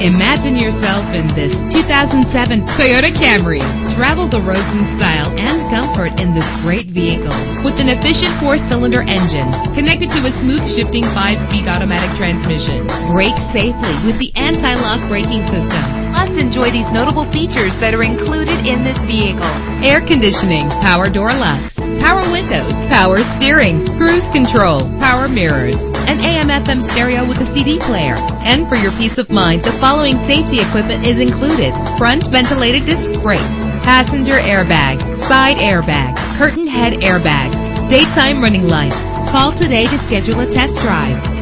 Imagine yourself in this 2007 Toyota Camry. Travel the roads in style and comfort in this great vehicle. With an efficient 4-cylinder engine connected to a smooth shifting 5-speed automatic transmission. Brake safely with the anti-lock braking system. Plus, enjoy these notable features that are included in this vehicle. Air conditioning, power door locks, power windows, power steering, cruise control, power mirrors. An AM/FM stereo with a CD player. And for your peace of mind, the following safety equipment is included: front ventilated disc brakes, passenger airbag, side airbag, curtain head airbags, daytime running lights. Call today to schedule a test drive.